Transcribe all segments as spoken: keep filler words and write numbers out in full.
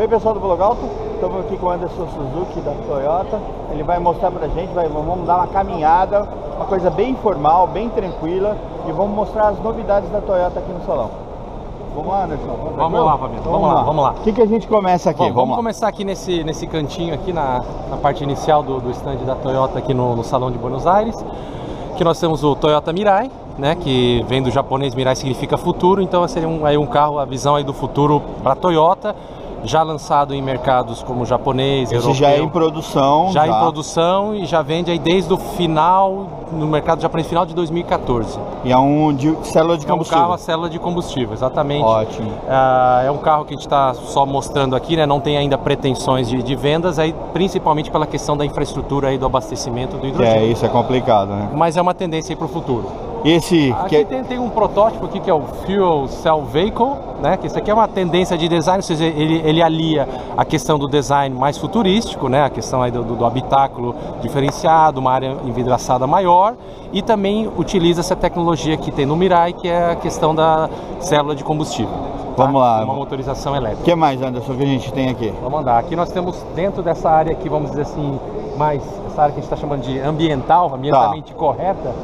Bem, pessoal do BlogAuto, estamos aqui com o Anderson Suzuki da Toyota. Ele vai mostrar pra gente, vai, vamos dar uma caminhada, uma coisa bem informal, bem tranquila, e vamos mostrar as novidades da Toyota aqui no salão. Vamos lá, Anderson. Vamos, vamos lá, Fabiano. Vamos, vamos lá, vamos lá. O que, que a gente começa aqui? Bom, vamos vamos começar aqui nesse, nesse cantinho, aqui na, na parte inicial do, do stand da Toyota aqui no, no salão de Buenos Aires. Que nós temos o Toyota Mirai, né, que vem do japonês, Mirai significa futuro, então seria um, aí um carro, a visão aí do futuro para a Toyota, já lançado em mercados como japonês, europeu. Esse já é em produção. Já, já em produção e já vende aí desde o final, no mercado japonês, final de dois mil e quatorze. E é um de, célula de combustível. É um carro a célula de combustível, exatamente. Ótimo. Ah, é um carro que a gente está só mostrando aqui, né, não tem ainda pretensões de, de vendas, aí, principalmente pela questão da infraestrutura aí do abastecimento do hidrogênio. É, isso é complicado, né? Mas é uma tendência aí para o futuro. Esse aqui que é... tem, tem um protótipo aqui que é o Fuel Cell Vehicle, né? Que isso aqui é uma tendência de design, ou seja, ele, ele alia a questão do design mais futurístico, né? A questão aí do, do habitáculo diferenciado, uma área envidraçada maior, e também utiliza essa tecnologia que tem no Mirai, que é a questão da célula de combustível. Tá? Vamos lá. Uma motorização elétrica. O que mais, Anderson, que a gente tem aqui? Vamos andar. Aqui nós temos dentro dessa área aqui, vamos dizer assim, mais essa área que a gente está chamando de ambiental, ambientalmente tá. correta,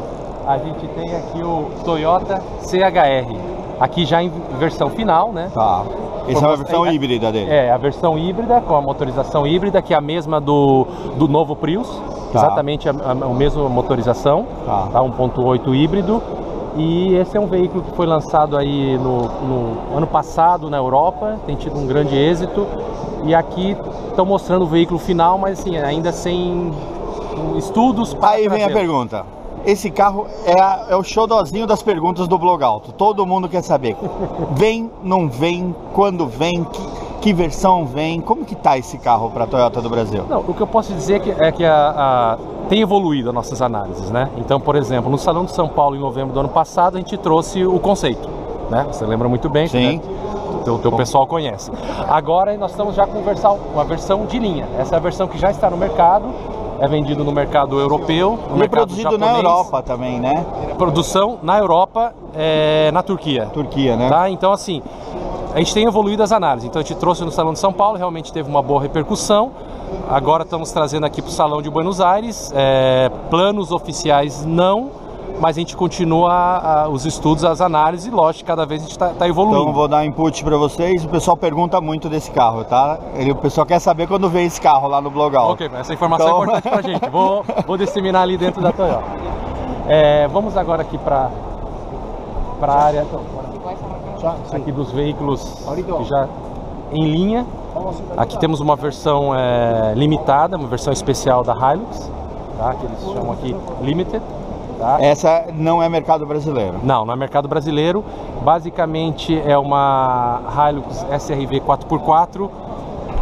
a gente tem aqui o Toyota C H R, aqui já em versão final, né? Tá. Essa é a versão híbrida dele. É, a versão híbrida, com a motorização híbrida, que é a mesma do, do novo Prius, tá. exatamente a, a, a mesma motorização, tá, tá um ponto oito híbrido. E esse é um veículo que foi lançado aí no, no ano passado na Europa, tem tido um grande êxito. E aqui estão mostrando o veículo final, mas assim, ainda sem estudos para... Aí vem a pergunta. Esse carro é, a, é o xodozinho das perguntas do BlogAuto. Todo mundo quer saber. Vem, não vem, quando vem, que, que versão vem, como que tá esse carro para a Toyota do Brasil? Não, o que eu posso dizer é que, é que a, a, tem evoluído as nossas análises, né? Então, por exemplo, no Salão de São Paulo, em novembro do ano passado, a gente trouxe o conceito, né? Você lembra muito bem, sim, né? O teu pessoal conhece. Agora nós estamos já com uma versão de linha. Essa é a versão que já está no mercado. É vendido no mercado europeu, no e mercado produzido japonês, na Europa também, né? Produção na Europa, é, na Turquia. Turquia, né? Tá? Então, assim, a gente tem evoluído as análises. Então, a gente trouxe no Salão de São Paulo, realmente teve uma boa repercussão. Agora estamos trazendo aqui para o Salão de Buenos Aires. É, planos oficiais não, mas a gente continua a, a, os estudos, as análises. E, lógico, cada vez a gente está tá evoluindo. Então, vou dar input para vocês. O pessoal pergunta muito desse carro, tá? Ele, o pessoal quer saber quando vê esse carro lá no BlogAuto. Ok, essa informação então... é importante para a gente. Vou, vou disseminar ali dentro da Toyota. É, vamos agora aqui para a área aqui dos veículos que já em linha. Aqui temos uma versão é, limitada, uma versão especial da Hilux, tá? Que eles chamam aqui Limited. Tá. Essa não é mercado brasileiro? Não, não é mercado brasileiro. Basicamente é uma Hilux S R V quatro por quatro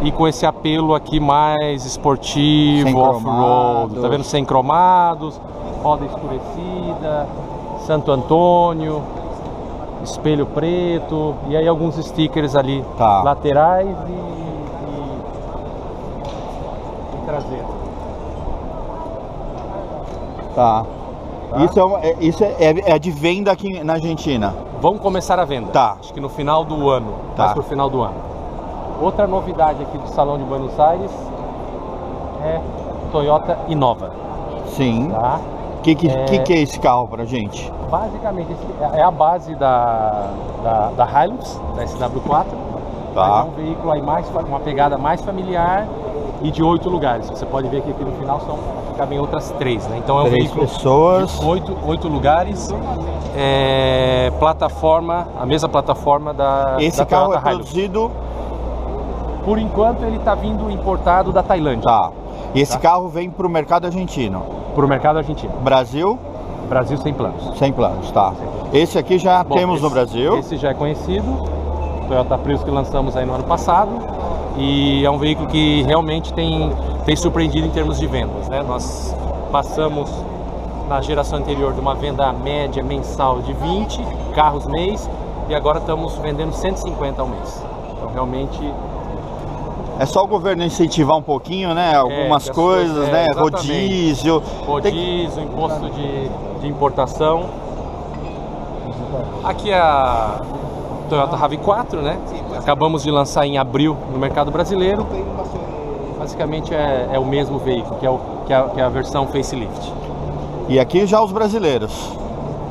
e com esse apelo aqui mais esportivo, off-road, tá vendo? Sem cromados, roda escurecida, Santo Antônio, espelho preto e aí alguns stickers ali, tá, laterais e, e, e traseiro. Tá. Tá. Isso, é, uma, é, isso é, é de venda aqui na Argentina. Vamos começar a venda. Tá. Acho que no final do ano. Tá. Mais pro final do ano. Outra novidade aqui do Salão de Buenos Aires é Toyota Innova. Sim. Tá. Que que é, que que é esse carro pra gente? Basicamente esse é a base da da, da Hilux, da S W quatro. Tá. Mas é um veículo aí mais uma pegada mais familiar e de oito lugares. Você pode ver que aqui no final são cabem outras três, né? Então é um três veículo pessoas. de oito, oito lugares, é, plataforma, a mesma plataforma da Esse da carro Toyota é Hilux. Produzido? Por enquanto ele está vindo importado da Tailândia. Tá. E esse tá? carro vem para o mercado argentino? Para o mercado argentino. Brasil? Brasil sem planos. Sem planos, tá. Sem planos. Esse aqui já Bom, temos esse, no Brasil? Esse já é conhecido, Toyota Prius que lançamos aí no ano passado. E é um veículo que realmente tem, tem surpreendido em termos de vendas, né? Nós passamos na geração anterior de uma venda média mensal de vinte carros mês e agora estamos vendendo cento e cinquenta ao mês. Então realmente... É só o governo incentivar um pouquinho, né? Algumas é, coisas, coisas é, né? Rodízio... Rodízio, imposto de, de importação. Aqui a... Toyota RAV quatro, né? Acabamos de lançar em abril no mercado brasileiro. Basicamente é, é o mesmo veículo, que é, o, que, é, que é a versão facelift. E aqui já os brasileiros.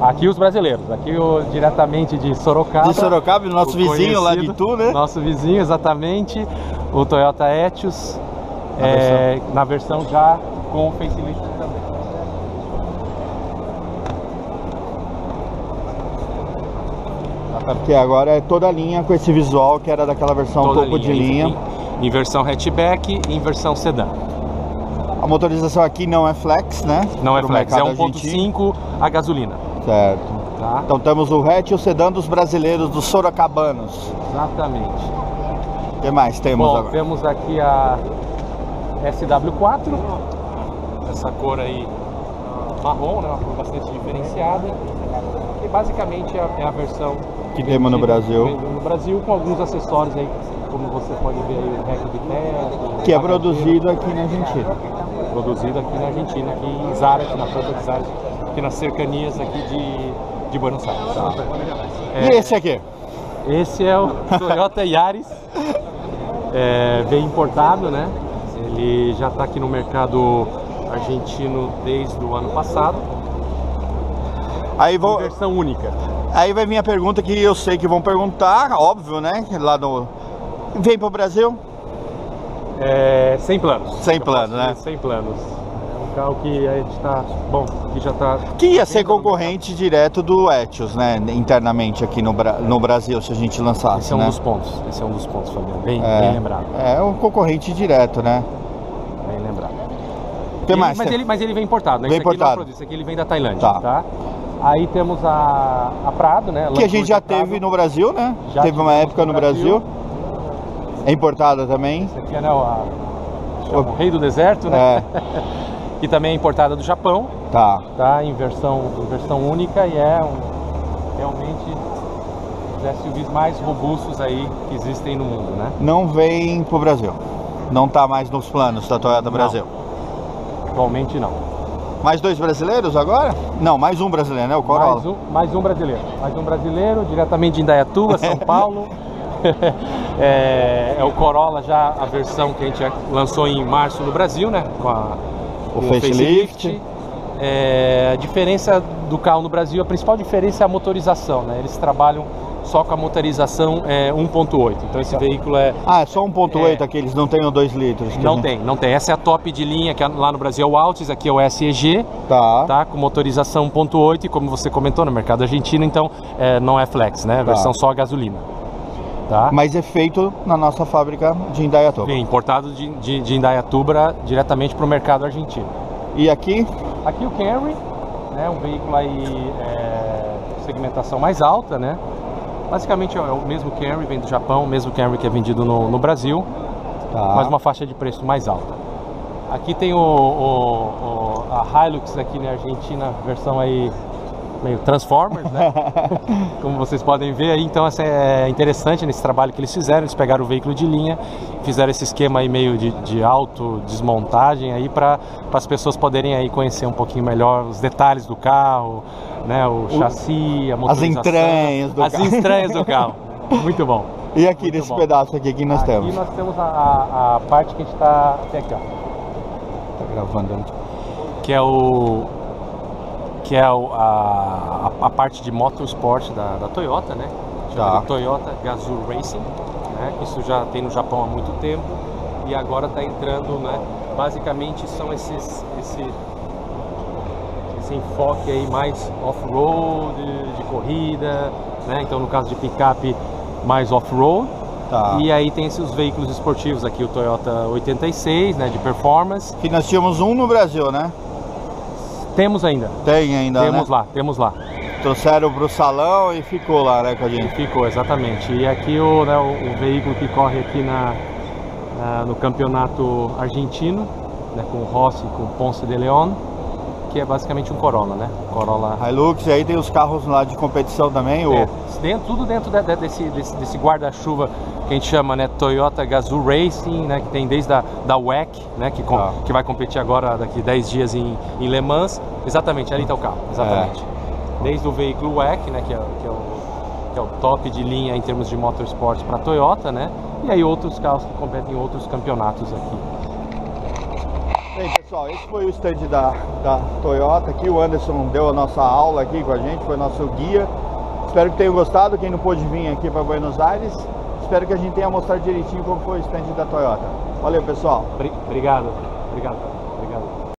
Aqui os brasileiros, aqui eu, diretamente de Sorocaba. De Sorocaba, nosso vizinho lá de Itu, né? Nosso vizinho, exatamente. O Toyota Etios, na, é, versão. na versão já com o facelift também. Porque agora é toda a linha com esse visual que era daquela versão toda topo linha, de linha. Em, em versão hatchback e em versão sedã. A motorização aqui não é flex, né? Não é flex, é um ponto cinco a gasolina. Certo. Tá. Então temos o hatch e o sedã dos brasileiros, dos sorocabanos. Exatamente. O que mais temos Bom, agora? Temos aqui a S W quatro, essa cor aí marrom, né? Uma cor bastante diferenciada. E basicamente é a versão que temos no Brasil. No Brasil, com alguns acessórios aí, como você pode ver aí, o rack de terra. Que é produzido aqui na Argentina. Produzido aqui na Argentina, aqui em Zárate, na planta de Zárate, aqui nas cercanias aqui de, de Buenos Aires. Tá? É, e esse aqui? Esse é o Toyota Yaris, é, bem importado, né? Ele já está aqui no mercado argentino desde o ano passado. Aí vou... Versão única. Aí vai vir a pergunta que eu sei que vão perguntar, óbvio, né? Lá no... Vem pro Brasil? É, sem planos. Sem planos, né? Sem planos. É um carro que a gente tá... Bom, que já tá... Que ia ser concorrente direto do Etios, né? Internamente aqui no, Bra... no Brasil, se a gente lançasse, Esse é um né? dos pontos. Esse é um dos pontos, Fabiano. Bem, é, bem lembrado. É um concorrente direto, né? Bem lembrado. O que mais? Mas ele, mas ele vem importado, né? Vem Isso importado. Aqui, isso aqui ele vem da Tailândia, tá? tá? Aí temos a, a Prado, né? Que a gente já teve no Brasil, né? Já teve uma época no Brasil. Brasil. É importada também. Essa aqui é né, o, o, o Rei do Deserto, né? É. Que também é importada do Japão. Tá. Tá em versão, em versão única e é um, realmente os S U Vs mais robustos aí que existem no mundo, né? Não vem pro Brasil. Não tá mais nos planos da Toyota Brasil. Não. Atualmente não. Mais dois brasileiros agora? Não, mais um brasileiro, né? O Corolla. Mais um, mais um brasileiro. Mais um brasileiro, diretamente de Indaiatuba, São Paulo. é, é o Corolla, já a versão que a gente lançou em março no Brasil, né? Com a, o facelift. É, a diferença do carro no Brasil, a principal diferença é a motorização, né? Eles trabalham só com a motorização é, um ponto oito. Então esse veículo é... Ah, é só um ponto oito é, aqui, eles não tem o dois litros. Não tem, não tem. Essa é a top de linha, que é lá no Brasil é o Altis, aqui é o S E G. Tá. Tá, com motorização um ponto oito e como você comentou, no mercado argentino, então é, não é flex, né? Tá. Versão só a gasolina. Tá. Mas é feito na nossa fábrica de Indaiatuba. Sim, importado de, de, de Indaiatuba diretamente para o mercado argentino. E aqui? Aqui o Camry, né? Um veículo aí, é, segmentação mais alta, né? Basicamente é o mesmo Camry, vem do Japão, o mesmo Camry que é vendido no, no Brasil, tá. Mas uma faixa de preço mais alta. Aqui tem o, o, o a Hilux aqui na Argentina, versão aí meio Transformers, né? Como vocês podem ver aí, então essa é interessante nesse trabalho que eles fizeram, eles pegaram o veículo de linha, fizeram esse esquema aí meio de, de autodesmontagem aí para as pessoas poderem aí conhecer um pouquinho melhor os detalhes do carro, né, o chassi, a motorização, as entranhas do, as carro. entranhas do carro, muito bom. E aqui muito nesse bom. pedaço aqui que nós aqui temos? Aqui nós temos a, a parte que a gente está até aqui, ó. Tá gravando ali. Que é o que é o, a, a, a parte de motorsport da, da Toyota, né? Tá. Toyota Gazoo Racing, né? Isso já tem no Japão há muito tempo e agora está entrando, né? Basicamente são esses esse esse enfoque aí mais off-road, de corrida, né? Então no caso de picape mais off-road, tá. E aí tem esses veículos esportivos aqui, o Toyota oitenta e seis, né? De performance. Que nós tínhamos um no Brasil, né? Temos ainda. Tem ainda, Temos né? lá, temos lá. Trouxeram pro salão e ficou lá, né, com a gente? Ficou, exatamente. E aqui o, né, o, o veículo que corre aqui na, na, no campeonato argentino, né, com o Rossi, com o Ponce de Leon, que é basicamente um Corolla, né? Corolla Hilux, e aí tem os carros lá de competição também? É, o... dentro, tudo dentro de, de, desse, desse, desse guarda-chuva que a gente chama, né, Toyota Gazoo Racing, né, que tem desde a da W E C, né, que, com, ah. que vai competir agora daqui dez dias em, em Le Mans. Exatamente, ali está o carro, exatamente. É. Desde o veículo W E C, né, que é, que é o que é o top de linha em termos de motorsport para a Toyota, né? E aí outros carros que competem em outros campeonatos aqui. Bem, pessoal, esse foi o stand da, da Toyota aqui. O Anderson deu a nossa aula aqui com a gente, foi nosso guia. Espero que tenham gostado, quem não pôde vir aqui para Buenos Aires. Espero que a gente tenha mostrado direitinho como foi o stand da Toyota. Valeu, pessoal. Obrigado. Obrigado. Obrigado.